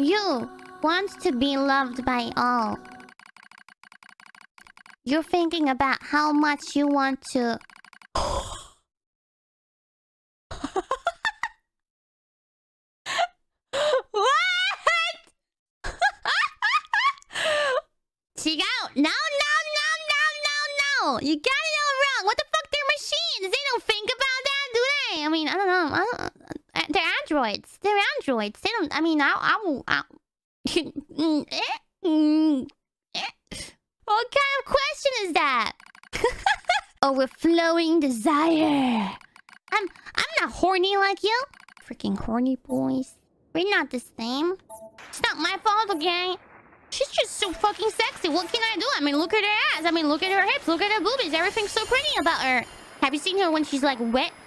You want to be loved by all. You're thinking about how much you want to... What? Check out. No. You got it all wrong. What the fuck? They're machines. They don't think about that, do they? I mean, I don't know. They're androids. They're androids. They don't... I mean, what kind of question is that? Overflowing desire. I'm not horny like you. Freaking horny boys. We're not the same. It's not my fault, okay? She's just so fucking sexy. What can I do? I mean, look at her ass. I mean, look at her hips. Look at her boobies. Everything's so pretty about her. Have you seen her when she's like wet?